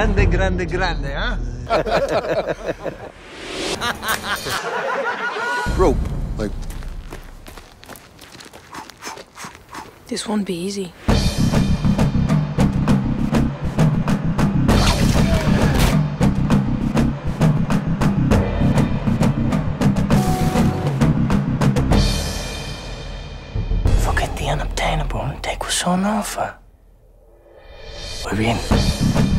Grande, grande, grande, huh? Rope, like. This won't be easy. Forget the unobtainable and take what's on offer. We're in.